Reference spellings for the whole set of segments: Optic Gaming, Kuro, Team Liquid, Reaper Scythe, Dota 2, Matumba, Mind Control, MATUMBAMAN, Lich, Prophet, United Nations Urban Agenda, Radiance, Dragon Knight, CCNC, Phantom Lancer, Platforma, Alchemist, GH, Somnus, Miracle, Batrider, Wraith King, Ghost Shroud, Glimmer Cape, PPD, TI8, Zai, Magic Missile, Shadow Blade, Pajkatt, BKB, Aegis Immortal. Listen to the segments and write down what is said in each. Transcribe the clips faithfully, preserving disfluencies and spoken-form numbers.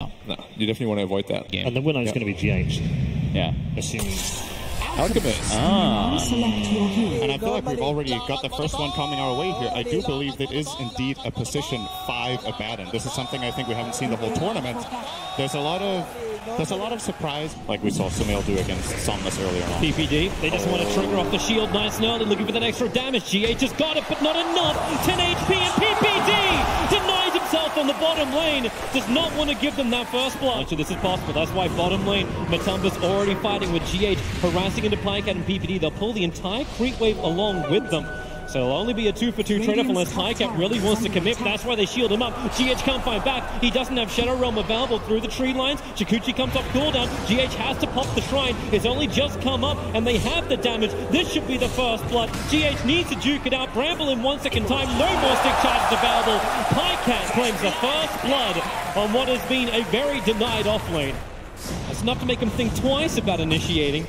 No, no, you definitely want to avoid that. Yeah. And the winner is yep. going to be G H. Yeah. Assuming. Alchemist. Ah. And I feel like we've already got the first one coming our way here. I do believe that is indeed a position five Abaddon. This is something I think we haven't seen the whole tournament. There's a lot of there's a lot of surprise, like we saw Sumail do against Somnus earlier on. P P D, they just oh. want to trigger off the shield. Nice now, they're looking for that extra damage. G H has got it, but not enough. ten H P and P P D denies himself on the bottom lane. Does not want to give them that first blood. Actually, this is possible. That's why bottom lane, Matumba's already fighting with G H, harassing into Pajkatt and P P D. They'll pull the entire creep wave along with them. So it'll only be a two for two trade-off unless Pajkatt really wants to commit. That's why they shield him up. G H can't find back. He doesn't have Shadow Realm available through the tree lines. Shikuchi comes up cooldown. G H has to pop the shrine. It's only just come up, and they have the damage. This should be the first blood. G H needs to duke it out. Bramble in one second time. No more stick charges available. Pajkatt claims the first blood on what has been a very denied offlane. That's enough to make him think twice about initiating.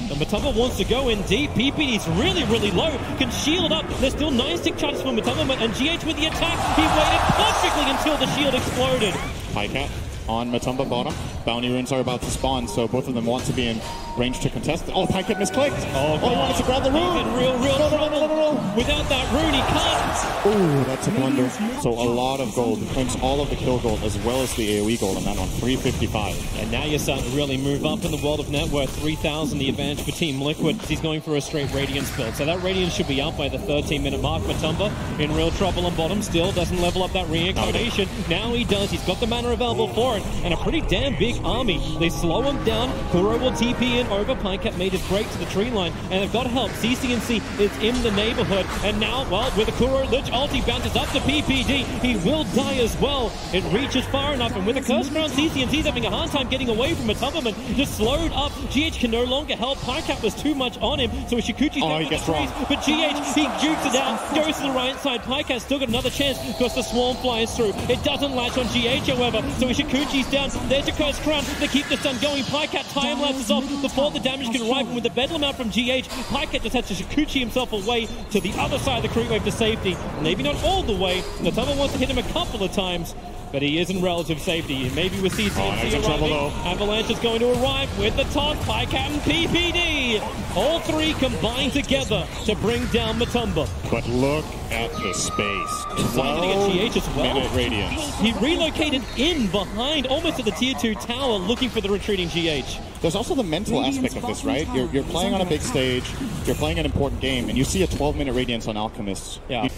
And Matumba wants to go in deep. P P D's really, really low. Can shield up. There's still nine stick charges for Matumba, and G H with the attack. He waited perfectly until the shield exploded. Pajkatt on Matumba bottom. Bounty runes are about to spawn, so both of them want to be in range to contest. Oh, Pajkatt misclicked. Oh, oh, he wanted to grab the rune. He's in real, real no, trouble. No, no, no, no. Without that rune, he can't. Ooh, that's a blunder. So a lot of gold. He claims all of the kill gold as well as the AoE gold on that one. three fifty-five. And now you're starting to really move up in the world of net worth. three thousand, the advantage for Team Liquid. He's going for a straight Radiance build. So that Radiance should be out by the thirteen minute mark. Matumba in real trouble on bottom still. Doesn't level up that reincarnation. Now he does. He's got the mana available for it. And a pretty damn big army. They slow him down. Kuro will T P in over. Pajkatt made his break to the tree line, and they've got help. C C N C is in the neighborhood, and now, well, with a Kuro Lich ulti, bounces up to P P D. He will die as well. It reaches far enough, and with a curse around, C C N C's having a hard time getting away from Matumbaman. Just slowed up. G H can no longer help. Pajkatt was too much on him, so Shikuchi's oh, down the trees, but G H, he jukes it out, goes to the right side. Pajkatt still got another chance because the swarm flies through. It doesn't latch on G H, however, so Shikuchi's down. There's a curse crown. They keep the stun going. Pajkatt time lapses off before the damage can arrive, and with the bedlam out from G H, Pajkatt just had to Shikuchi himself away to the other side of the creep wave to safety. Maybe not all the way. Matumba wants to hit him a couple of times, but he is in relative safety. Maybe with C C N C oh, arriving. Trouble, Avalanche is going to arrive with the taunt. Pajkatt and P P D. All three combined together to bring down Matumba. But look at the space. twelve minute well. Radiance. He relocated in behind, almost at the tier two tower, looking for the retreating G H. There's also the mental aspect of this, right? You're, you're playing on a big stage, you're playing an important game, and you see a twelve minute Radiance on Alchemist. Yeah. You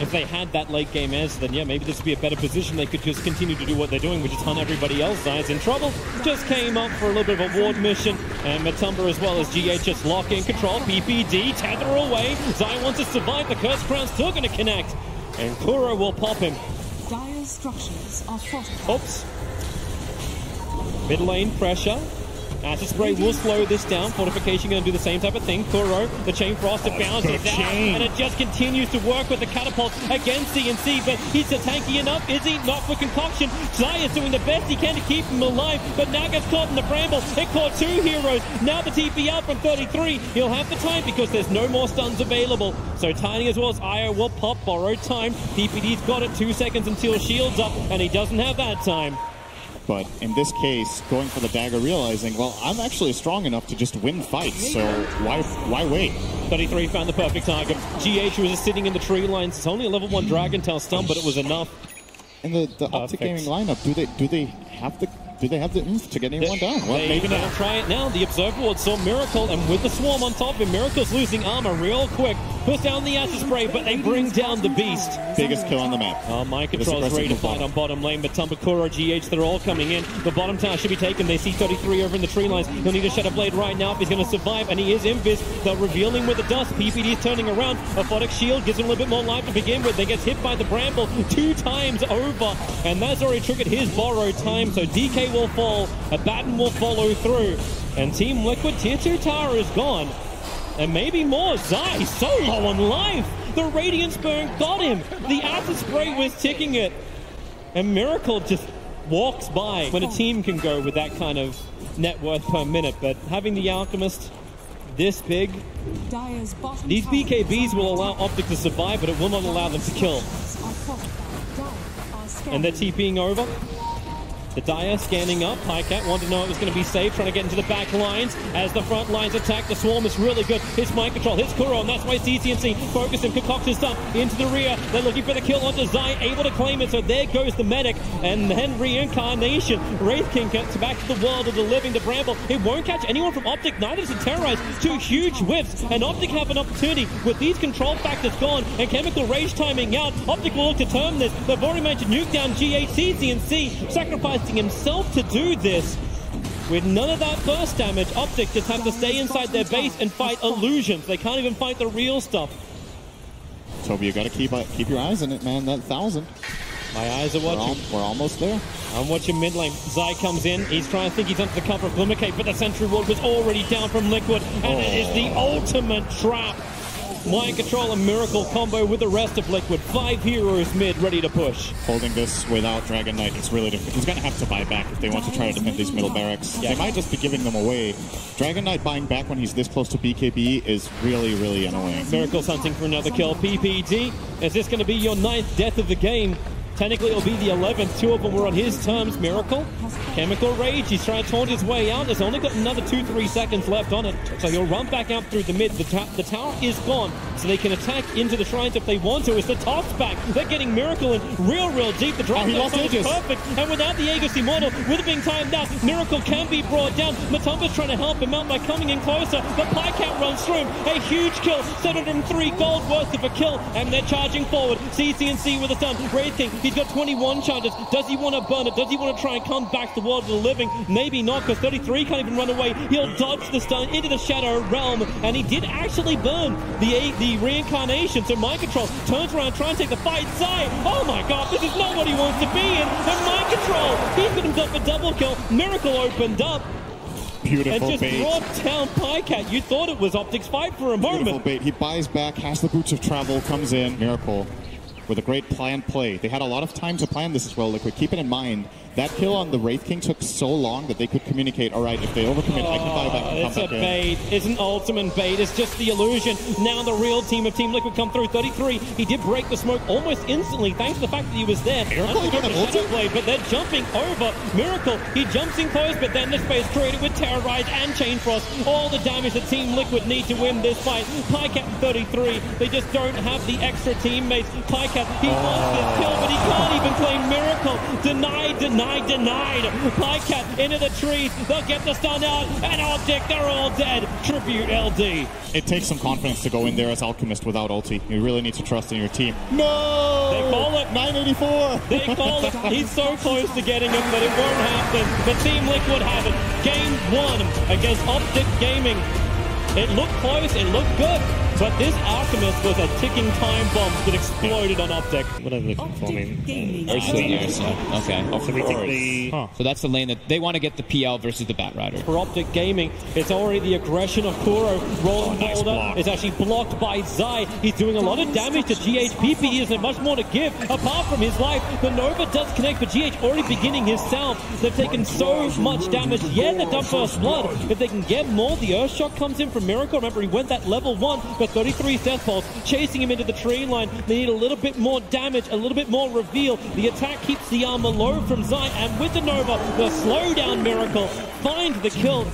If they had that late game answer, then yeah, maybe this would be a better position. They could just continue to do what they're doing, which is hunt everybody else. Zai's in trouble. Just came up for a little bit of a ward mission. And Matumba as well as G H just lock in control. P P D, tether away. Zai wants to survive. The Curse Crown's still going to connect. And Kuro will pop him. Dire structures are fortified. Oops. Mid lane pressure. Acid Spray will slow this down. Fortification going to do the same type of thing. Kuro, the Chain Frost, it bounces out, and it just continues to work with the Catapult against C N C, but he's just tanky enough, is he? Not for Concoction. Zai is doing the best he can to keep him alive, but now gets caught in the Bramble. It caught two heroes. Now the T P out from thirty-three. He'll have the time because there's no more stuns available. So Tiny as well as Io will pop borrowed time. P P D's got it. Two seconds until shield's up, and he doesn't have that time. But in this case, going for the dagger, realizing, well, I'm actually strong enough to just win fights, so why why wait? thirty-three found the perfect target. G H was sitting in the tree lines. It's only a level one Dragon Tail stun, but it was enough. And the, the Optic Gaming lineup, do they do they have the do they have the oomph to get anyone down? Well, they, maybe not. Try it now. The Observer Ward saw Miracle, and with the swarm on top, and Miracle's losing armor real quick. Puts down the Acid Spray, but they bring down the Beast. Biggest kill on the map. Oh, Mind Control's ready to fight on bottom lane, but Matumba, Kuro, G H, they're all coming in. The bottom tower should be taken. They see thirty-three over in the tree lines. He'll need a Shadow Blade right now if he's going to survive, and he is invis. They'll reveal him with the dust. P P D's turning around. A Photic Shield gives him a little bit more life to begin with. They get hit by the Bramble two times over, and that's already triggered his borrowed time, so D K will fall. Abaddon will follow through, and Team Liquid tier two tower is gone. And maybe more. Zai so low on life. The Radiance burn got him. The Acid Spray was ticking it. And Miracle just walks by when a team can go with that kind of net worth per minute. But having the Alchemist this big, these B K Bs will allow Optic to survive, but it will not allow them to kill. And they're TPing over. The Dire scanning up. Pajkatt wanted to know it was going to be safe, trying to get into the back lines. As the front lines attack, the Swarm is really good. His Mind Control, his Kuro, and that's why C C N C focused and concocts his stuff into the rear. They're looking for the kill onto Zai, able to claim it, so there goes the Medic, and then Reincarnation. Wraith King gets back to the world of the living, to Bramble. It won't catch anyone from Optic, neither does it terrorize. Two huge whiffs, and Optic have an opportunity with these control factors gone, and Chemical Rage timing out. Optic will look to turn this. They've already managed to nuke down G H, C C N C, sacrifice himself to do this. With none of that burst damage, Optic just have to stay inside their base and fight illusions. They can't even fight the real stuff. Toby, you gotta keep uh, keep your eyes on it, man. That thousand. My eyes are watching. We're, al we're almost there. I'm watching mid lane. Zai comes in. He's trying to think he's under the cover of Glimmer Cape, but the Sentry Ward was already down from Liquid, and oh. It is the ultimate trap. Mind Control and Miracle combo with the rest of Liquid. Five heroes mid, ready to push. Holding this without Dragon Knight is really difficult. He's going to have to buy back if they want to try to defend these middle barracks. Yeah. They might just be giving them away. Dragon Knight buying back when he's this close to B K B is really, really annoying. Miracle's hunting for another kill. P P D, is this going to be your ninth death of the game? Technically, it'll be the eleventh. Two of them were on his terms. Miracle, Chemical Rage. He's trying to taunt his way out. There's only got another two, three seconds left on it. So he'll run back out through the mid. The, ta the tower is gone, so they can attack into the shrines if they want to. It's the toss back. They're getting Miracle in real, real deep. The drop oh, so is perfect. And without the Aegis Immortal, with it being timed out, Miracle can be brought down. Matumba's trying to help him out by coming in closer. But Pajkatt runs through him. A huge kill. seven hundred three gold worth of a kill. And they're charging forward. C C N C with a stun. Wraith King. He's got twenty-one charges. Does he want to burn it? Does he want to try and come back to the world of the living? Maybe not, because thirty-three can't even run away. He'll dodge the stun into the Shadow Realm, and he did actually burn the the reincarnation. So Mind Control turns around, trying to take the fight. Zai, oh my god, this is not what he wants to be in. And Mind Control, he's got himself a double kill. Miracle opened up. Beautiful and just bait. Brought down Pajkatt. You thought it was Optic's fight for a moment. Beautiful bait. He buys back, has the boots of travel, comes in. Miracle. With a great planned play. They had a lot of time to plan this as well, Liquid. Keep it in mind, that kill on the Wraith King took so long that they could communicate, alright, if they overcommit, oh, I can buy back and come back in. It's a bait. It's an ultimate bait. It's just the illusion. Now the real team of Team Liquid come through. thirty-three, he did break the smoke almost instantly, thanks to the fact that he was there. Miracle, he got a Shadow Blade, but they're jumping over. Miracle, he jumps in close, but then the space created with Terrorize and Chain Frost. All the damage that Team Liquid need to win this fight. Pajkatt thirty-three, they just don't have the extra teammates. Pajkatt, he wants this kill, but he can't even play Miracle. Denied, denied, denied. Pajkatt into the trees. They'll get the stun out. And Optic, they're all dead. Tribute L D. It takes some confidence to go in there as Alchemist without ulti. You really need to trust in your team. No! They call it. nine eighty-four. They call it. He's so close to getting him, but it won't happen. But Team Liquid have it. Game one against Optic Gaming. It looked close, it looked good. But this Alchemist was a ticking time bomb that exploded on Optic. What are they looking for? I mean, Ursula. Okay. So, we take the... huh. So that's the lane that they want to get the P L versus the Batrider. For Optic Gaming, it's already the aggression of Kuro. Rolling oh, nice block. It's actually blocked by Zai. He's doing a lot of damage to G H. P P D isn't much more to give apart from his life. The Nova does connect, but G H already beginning his sound. They've taken so much damage. Yeah, they've done first blood. If they can get more, the Earthshock comes in from Miracle. Remember, he went that level one. thirty-three Death Pulse, chasing him into the tree line. They need a little bit more damage, a little bit more reveal. The attack keeps the armor low from Zai, and with the Nova, the slowdown Miracle finds the kill.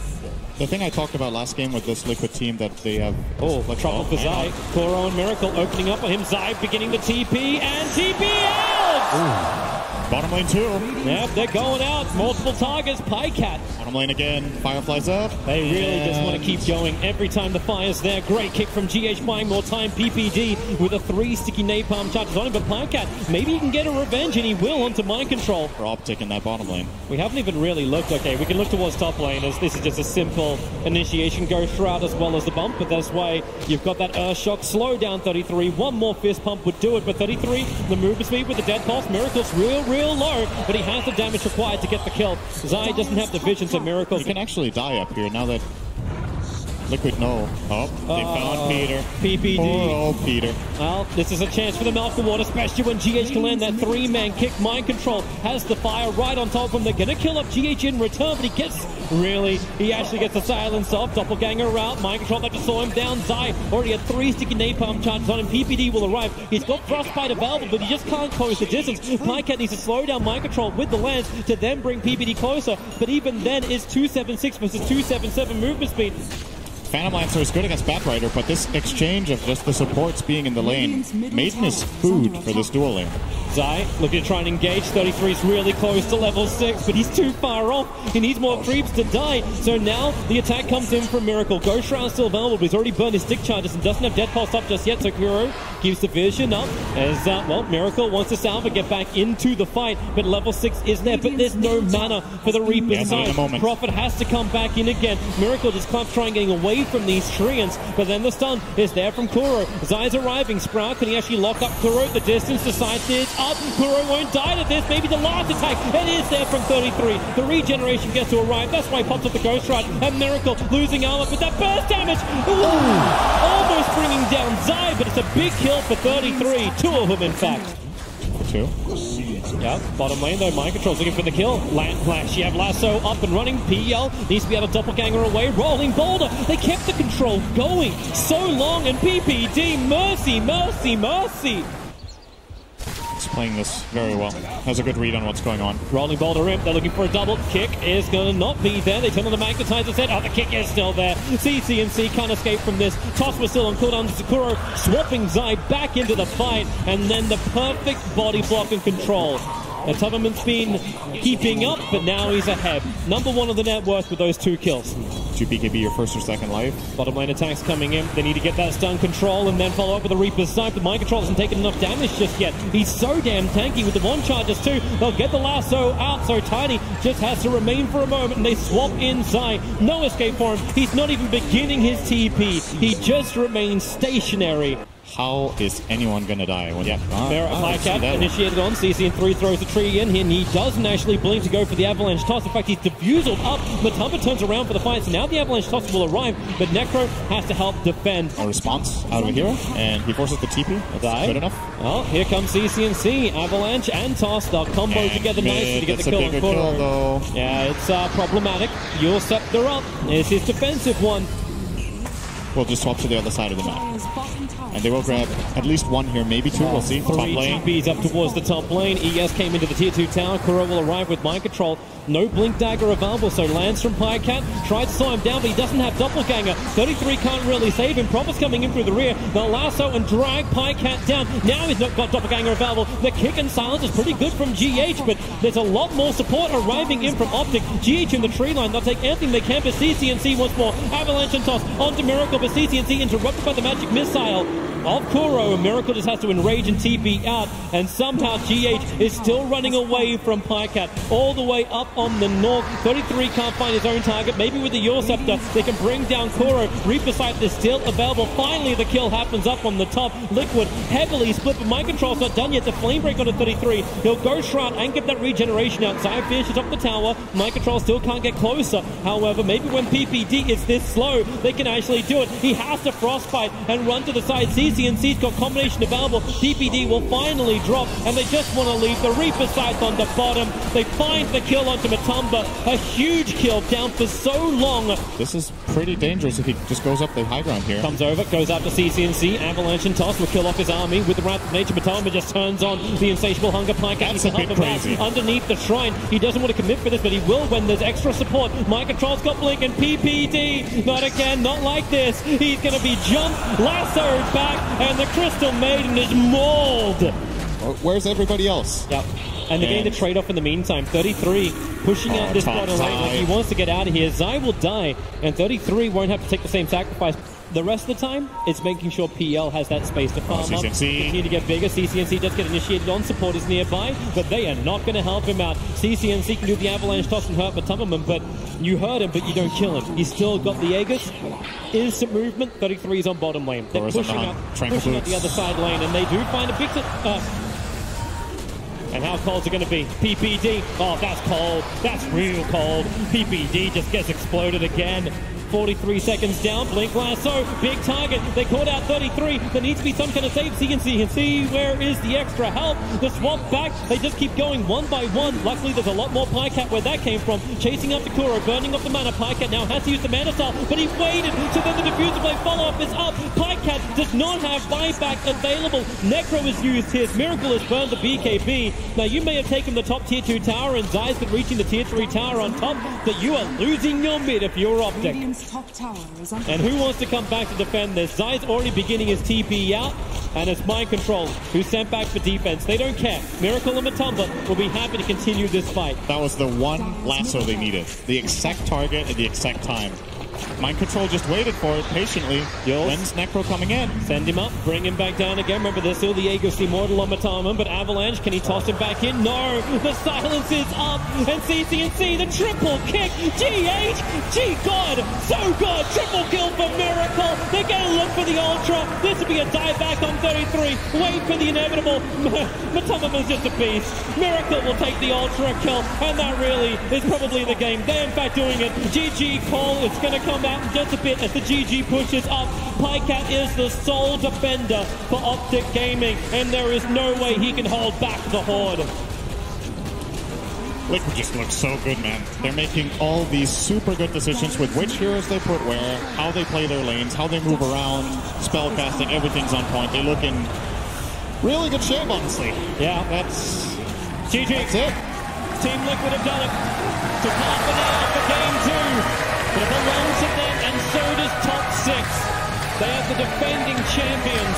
The thing I talked about last game with this Liquid team that they have... Oh, the trouble for Zai. Koro and Miracle opening up on him. Zai beginning the T P, and T P out! Ooh. Bottom lane two. Yep, they're going out. Multiple targets. Pajkatt. Bottom lane again. Fireflies up. They really and... just want to keep going. Every time the fire's there. Great kick from G H buying more time. P P D with a three sticky napalm charges on him. But Pajkatt, maybe he can get a revenge, and he will onto Mind Control. For Optic in that bottom lane. We haven't even really looked. Okay, we can look towards top lane as this is just a simple initiation. Ghost Shroud as well as the bump. But that's why you've got that Earth Shock. Slow down thirty-three. One more fist pump would do it. But thirty-three, the movement speed with the dead pulse. Miracle's real, real. Low, but he has the damage required to get the kill. Zai doesn't have the vision, so Miracles. He can actually die up here now that Liquid, no. Oh, they uh, found Peter. P P D. Poor old Peter. Well, this is a chance for the Malcolm One, especially when G H can land that three-man kick. Mind Control has the fire right on top of him. They're going to kill up G H in return, but he gets... Really, he actually gets the silence off. Doppelganger route. Mind Control that just saw him down. Zai already had three sticky napalm charges on him. P P D will arrive. He's got Frostbite available, but he just can't close the distance. Pajkatt needs to slow down Mind Control with the lance to then bring P P D closer, but even then is two seven six versus two seven seven movement speed. Phantom Lancer is good against Batrider, but this exchange of just the supports being in the lane, Maiden is food for this dual lane. Zai looking to try and engage. thirty-three is really close to level six, but he's too far off. He needs more creeps to die. So now the attack comes in from Miracle. Ghost Shroud still available, but he's already burned his stick charges and doesn't have Death Pulse up just yet. So Kuro gives the vision up as, uh, well, Miracle wants to salve and get back into the fight, but level six is there, but there's no mana for the Reaper's Scythe. Prophet has to come back in again. Miracle just can't try and getting away from these treants, but then the stun is there from Kuro. Zai's arriving. Sprout, can he actually lock up Kuro? The distance, the scythe is up. Kuro won't die to this. Maybe the last attack. It is there from thirty-three. The regeneration gets to arrive. That's why he pops up the Ghost Shroud. A Miracle losing armor, but that burst damage! Ooh, almost bringing down Zai, but it's a big kill for thirty-three. Two of them, in fact. Two. Yeah, bottom lane though, Mind Control's looking for the kill. Land flash, you have Lasso up and running. P L needs to be able to Doppelganger away. Rolling Boulder, they kept the control going so long, and P P D, mercy, mercy, mercy. It's playing this very well. Has a good read on what's going on. Rolling Boulder in, they're looking for a double. Kick is going to not be there. They turn on the magnetizer set. Oh, the kick is still there. C C N C can't escape from this. Toss was still on cooldown to Sakura, swapping Zai back into the fight, and then the perfect body block and control. And Tumberman's been keeping up, but now he's ahead. Number one of the net worth with those two kills. To B K B your first or second life. Bottom lane attacks coming in. They need to get that stun control and then follow up with the Reaper's Scythe. But Mind Control hasn't taken enough damage just yet. He's so damn tanky with the one charges too. They'll get the lasso out, so Tiny just has to remain for a moment, and they swap inside. No escape for him. He's not even beginning his T P. He just remains stationary. How is anyone going to die? When yeah. ah, Pajkatt ah, initiated on C C and three throws the tree in here, and he doesn't actually blink to go for the Avalanche Toss. In fact, he's diffusal up. Matumba turns around for the fight, so now the Avalanche Toss will arrive, but Necro has to help defend. A response out of a hero, and he forces the T P. That's Die. good enough. Well, here comes C C N C. Avalanche and Toss, they'll combo and together mid, nicely to get the kill on Kuro. Though. Yeah, it's uh, problematic. You'll set her up. It's his defensive one. We'll just swap to the other side of the map. And they will grab at least one here, maybe two, we'll see. Top lane. Three T Bs up towards the top lane. E S came into the tier two tower. Kuro will arrive with Mind Control. No Blink Dagger available, so lands from Pajkatt. Tries to slow him down, but he doesn't have Doppelganger. thirty-three can't really save him. Prophet's coming in through the rear. They'll lasso and drag Pajkatt down. Now he's not got Doppelganger available. The kick and silence is pretty good from G H, but there's a lot more support arriving in from Optic. G H in the tree line. They'll take anything they can, but C C N C once more. Avalanche and Toss onto Miracle, but C C N C interrupted by the Magic Missile of Kuro, and Miracle just has to enrage and T P out, and somehow G H is still running away from Pajkatt, all the way up on the north. thirty-three can't find his own target. Maybe with the Yule Scepter, they can bring down Kuro. Reaper Scythe is still available. Finally, the kill happens up on the top. Liquid heavily split, but Mind Control's not done yet. The Flame Break on a thirty-three. He'll go Shroud and get that regeneration out. Zai finishes up the tower. Mind Control still can't get closer. However, maybe when P P D is this slow, they can actually do it. He has to Frostbite and run to the side. C C N C's got combination available. P P D will finally drop, and they just want to leave the Reaper Scythe on the bottom. They find the kill onto Matumba. A huge kill, down for so long. This is pretty dangerous if he just goes up the high ground here. Comes over, goes after C C N C. Avalanche and Toss will kill off his army with the Wrath of Nature. Matumba just turns on the insatiable hunger. Pajkatt is a bit crazy. Underneath the shrine. He doesn't want to commit for this, but he will when there's extra support. Mind Control's got Blink, and P P D, not again, not like this. He's going to be jumped, lassoed back, and the Crystal Maiden is mauled. Where's everybody else? Yep. And they're getting the trade-off in the meantime. thirty-three pushing oh, out this bottom lane. Like he wants to get out of here. Zai will die, and thirty-three won't have to take the same sacrifice. The rest of the time, it's making sure P L has that space to farm oh, up. Continue to get bigger. C C N C does get initiated on. Support is nearby, but they are not going to help him out. C C N C can do the Avalanche Toss and hurt Matumbaman, but you hurt him, but you don't kill him. He's still got the Aegis. Instant movement. thirty-three's on bottom lane. They're pushing up, pushing up the other side lane, and they do find a big... Uh, And how cold is it going to be? P P D. Oh, that's cold. That's real cold. P P D just gets exploded again. forty-three seconds down. Blink Lasso, big target. They called out thirty-three. There needs to be some kind of save. C N C, you can see where is the extra help. The swamp back. They just keep going one by one. Luckily, there's a lot more Pajkatt where that came from. Chasing after Kuro, burning off the mana. Pajkatt now has to use the mana star, but he waited. So then the Diffuser Blade follow-up is up. Pajkatt does not have buyback available. Necro is used here. Miracle has burned the B K B. Now, you may have taken the top tier two tower and Zai's been reaching the tier three tower on top, but you are losing your mid if you're Optic. Top tower is and who wants to come back to defend this? Zai's already beginning his T P out, and it's Mind Control who's sent back for defense. They don't care. Miracle and Matumba will be happy to continue this fight. That was the one lasso they needed. The exact target at the exact time. Mind Control just waited for it patiently. When's Necro coming in? Send him up, bring him back down again. Remember, there's still the Aegis Immortal on Mataman, but Avalanche, can he toss him back in? No! The silence is up! And C C N C, the triple kick! G H! G-God! So good! Triple kill for Miracle! They're gonna look for the Ultra! This would be a dive back on thirty-three! Wait for the inevitable! Mataman's just a beast! Miracle will take the Ultra kill, and that really is probably the game. They're in fact doing it! G G call, it's gonna come out in just a bit as the G G pushes up. Pajkatt is the sole defender for Optic Gaming, and there is no way he can hold back the Horde. Liquid just looks so good, man. They're making all these super good decisions with which heroes they put where, how they play their lanes, how they move around, spellcasting, everything's on point. They look in really good shape, honestly. Yeah, that's... G G. That's it. Team Liquid have done it. To half an hour for game two. It belongs to them, and so does top six. They are the defending champions,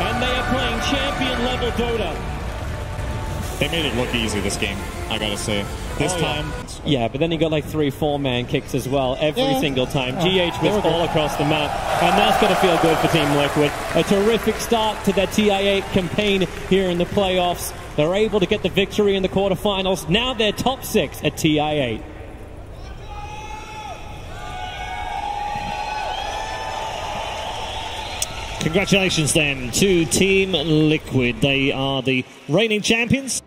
and they are playing champion-level Dota. They made it look easy this game, I gotta say. This oh, time... Yeah. yeah, but then he got like three four-man kicks as well, every yeah. single time. Yeah. G H was all across the map, and that's gonna feel good for Team Liquid. A terrific start to their T I eight campaign here in the playoffs. They're able to get the victory in the quarterfinals. Now they're top six at T I eight. Congratulations then to Team Liquid. They are the reigning champions.